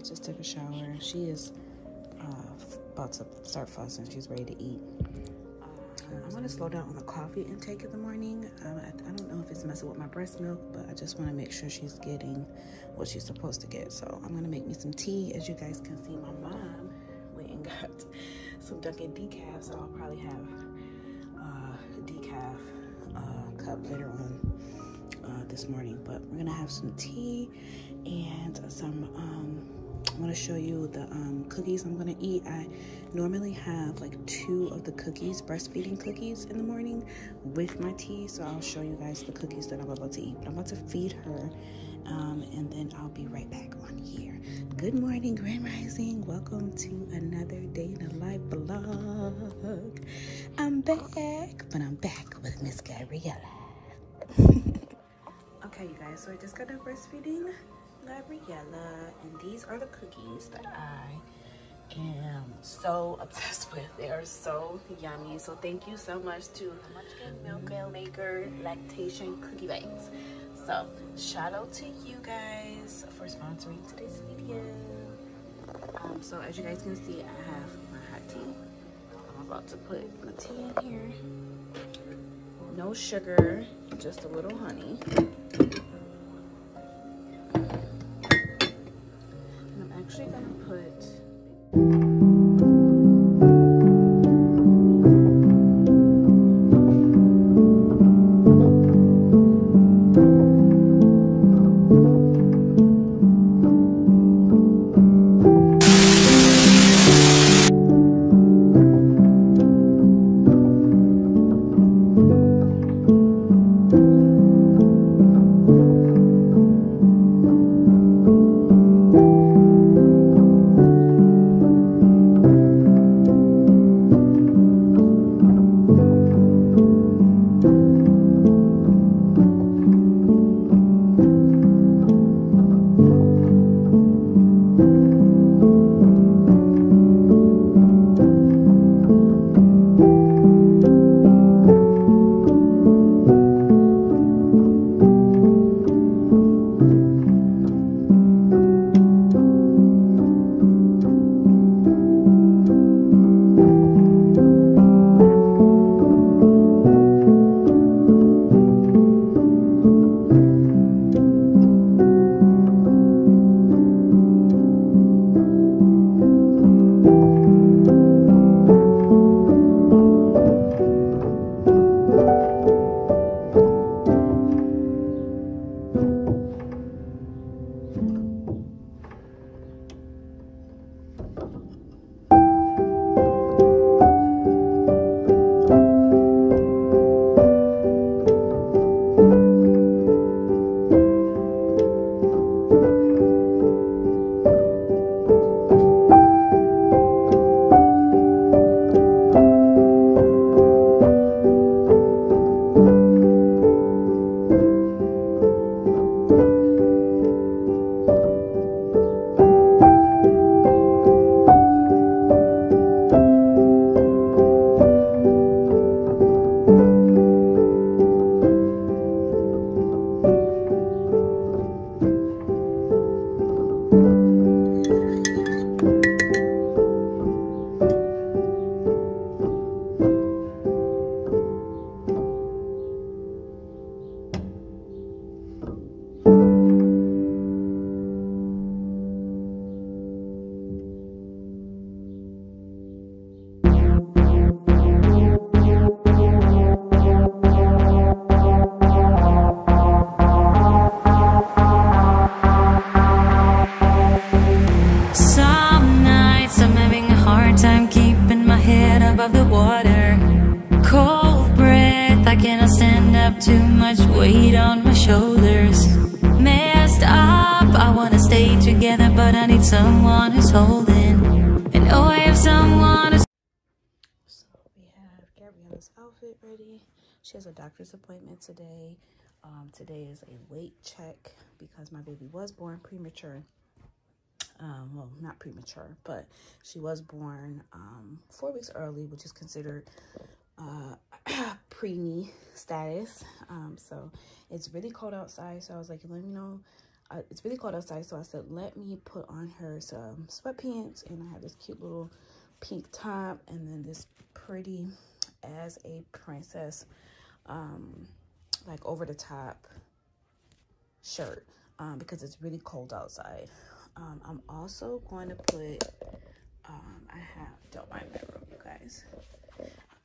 I just took a shower. She is about to start fussing. She's ready to eat. I'm going to slow down on the coffee intake in the morning. I don't know if it's messing with my breast milk, but I just want to make sure she's getting what she's supposed to get. So I'm going to make me some tea. As you guys can see, my mom went and got some Dunkin' decaf, so I'll probably have a decaf cup later on this morning. But we're going to have some tea and some... I'm going to show you the cookies I'm going to eat. I normally have like 2 of the cookies, breastfeeding cookies, in the morning with my tea. So I'll show you guys the cookies that I'm about to eat. But I'm about to feed her and then I'll be right back on here. Good morning, Grand Rising. Welcome to another Day in the Life vlog. I'm back, but I'm back with Miss Gabriella. Okay, you guys, so I just got done breastfeeding Gabriella, and these are the cookies that I am so obsessed with. They are so yummy. So thank you so much to Milkmaker Lactation Cookie Bites. So shout out to you guys for sponsoring today's video. So as you guys can see, I have my hot tea. I'm about to put my tea in here. No sugar, just a little honey. Actually gonna put someone who's holding, and oh, I have someone who's... So we have Gabriella's outfit ready. She has a doctor's appointment today. Today is a weight check because my baby was born premature. Well, not premature, but she was born 4 weeks early, which is considered preemie status. So it's really cold outside, so I was like, let me know It's really cold outside, so I said, let me put on her some sweatpants. And I have this cute little pink top, and then this pretty as a princess, like over the top shirt, because it's really cold outside. I'm also going to put, don't mind my room, you guys.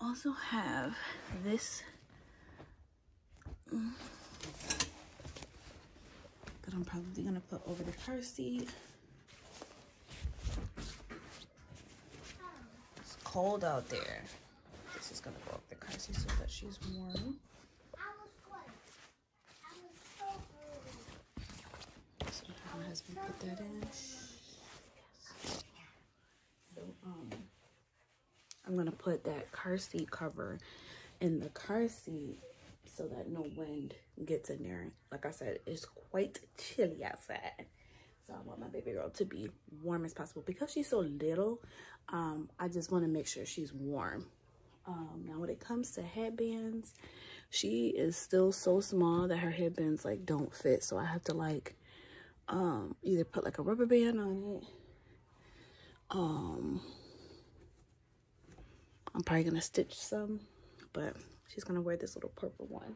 I also have this, that I'm probably gonna put over the car seat. It's cold out there. This is gonna go up the car seat so that she's warm. So my husband put that in. So, I'm gonna put that car seat cover in the car seat so that no wind gets in there. Like I said, it's quite chilly outside, so I want my baby girl to be warm as possible. Because she's so little, I just want to make sure she's warm. Now when it comes to headbands, she is still so small that her headbands like don't fit, so I have to like either put like a rubber band on it. I'm probably gonna stitch some, but she's gonna wear this little purple one.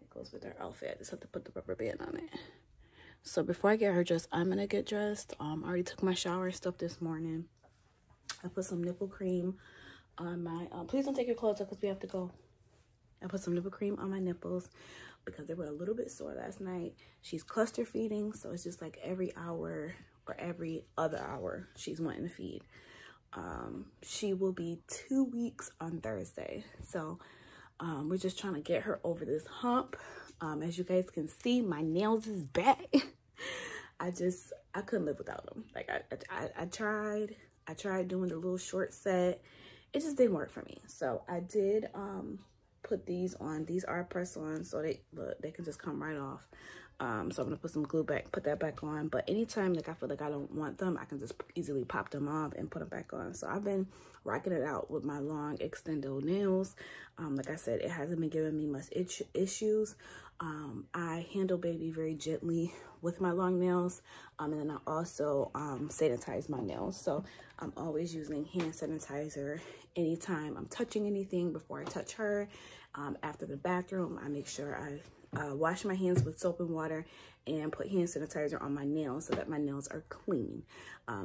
It goes with her outfit. I just have to put the rubber band on it. So before I get her dressed, I'm gonna get dressed. I already took my shower and stuff this morning. I put some nipple cream on my, please don't take your clothes off because we have to go. I put some nipple cream on my nipples because they were a little bit sore last night. She's cluster feeding, so it's just like every hour or every other hour she's wanting to feed. She will be 2 weeks on Thursday. So we're just trying to get her over this hump. As you guys can see, my nails is back. I couldn't live without them. Like I tried doing the little short set. It just didn't work for me. So I did put these on. These are press on, so they can just come right off. So I'm gonna put some glue back, put that back on. But anytime like I feel like I don't want them, I can just easily pop them off and put them back on. So I've been rocking it out with my long extendo nails. Like I said, it hasn't been giving me much issues. I handle baby very gently with my long nails, and then I also sanitize my nails. So I'm always using hand sanitizer anytime I'm touching anything before I touch her. After the bathroom, I make sure I wash my hands with soap and water and put hand sanitizer on my nails so that my nails are clean.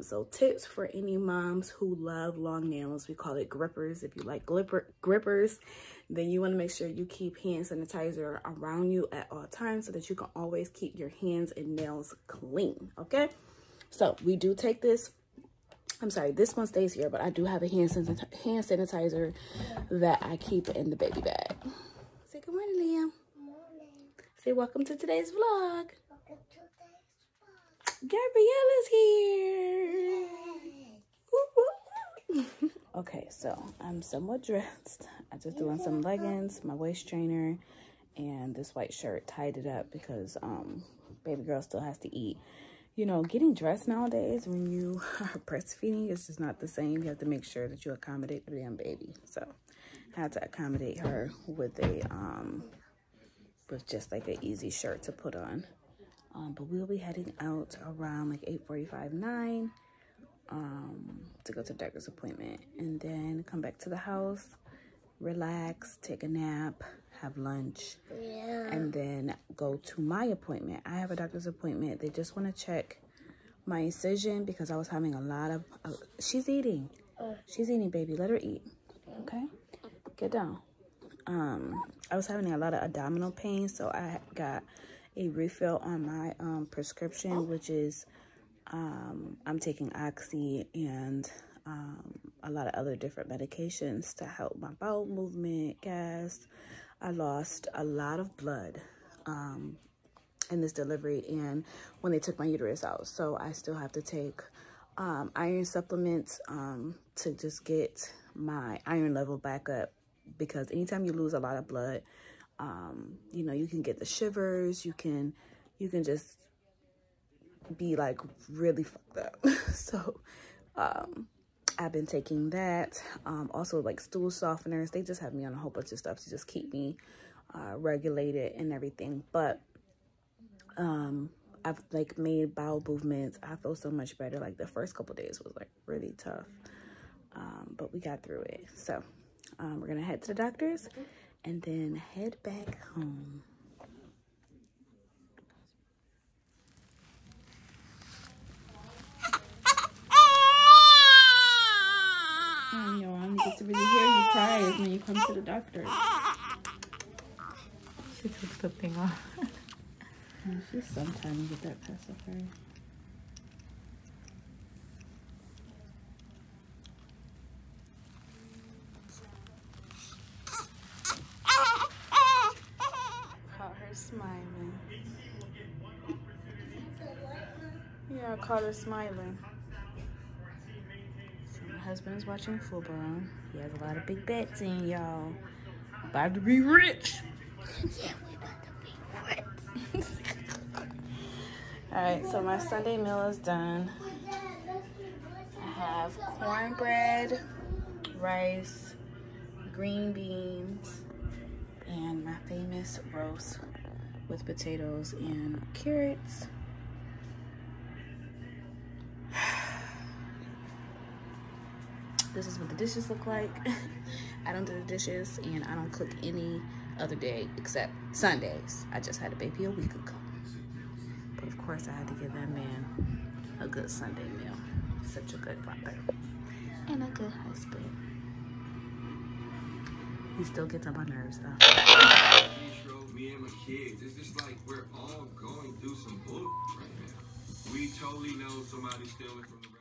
So tips for any moms who love long nails, we call it grippers. If you like grippers, then you want to make sure you keep hand sanitizer around you at all times so that you can always keep your hands and nails clean. Okay, so we do take this. I'm sorry, this one stays here, but I do have a hand sanitizer that I keep in the baby bag. Say good morning, Liam. Say welcome to today's vlog. Welcome to today's vlog. Gabriella's here. Ooh, ooh, ooh. Okay, so I'm somewhat dressed. I just threw on some leggings, my waist trainer, and this white shirt. Tied it up because baby girl still has to eat. You know, getting dressed nowadays when you are breastfeeding is just not the same. You have to make sure that you accommodate the damn baby. So I had to accommodate her with a with just like an easy shirt to put on. But we'll be heading out around like 8:45, 9 to go to the doctor's appointment, and then come back to the house, relax, take a nap, have lunch, yeah, and then go to my appointment. I have a doctor's appointment. They just want to check my incision because I was having a lot of, she's eating. She's eating, baby. Let her eat. Okay? Get down. I was having a lot of abdominal pain, so I got a refill on my prescription, which is I'm taking Oxy and a lot of other different medications to help my bowel movement, gas. I lost a lot of blood in this delivery and when they took my uterus out, so I still have to take iron supplements to just get my iron level back up. Because anytime you lose a lot of blood, you know, you can get the shivers, you can just be like really fucked up. So I've been taking that, also like stool softeners. They just have me on a whole bunch of stuff to just keep me regulated and everything. But I've like made bowel movements. I feel so much better. Like the first couple days was like really tough, but we got through it. So we're gonna head to the doctor's and then head back home. I know, I only get to really hear you cry is when you come to the doctor. She took something off. Oh, she's sometimes get that pass off her. Caught her smiling. Yeah, I caught her smiling. Husband is watching football. He has a lot of big bets in, y'all. About to be rich. Yeah, we about to be rich. Alright, so my Sunday meal is done. I have cornbread, rice, green beans, and my famous roast with potatoes and carrots. This is what the dishes look like. I don't do the dishes and I don't cook any other day except Sundays. I just had a baby a week ago. But of course I had to give that man a good Sunday meal. Such a good father and a good husband. He still gets on my nerves though. Me and my kids. It's just like we're all going through some bull right now. We totally know somebody's stealing from the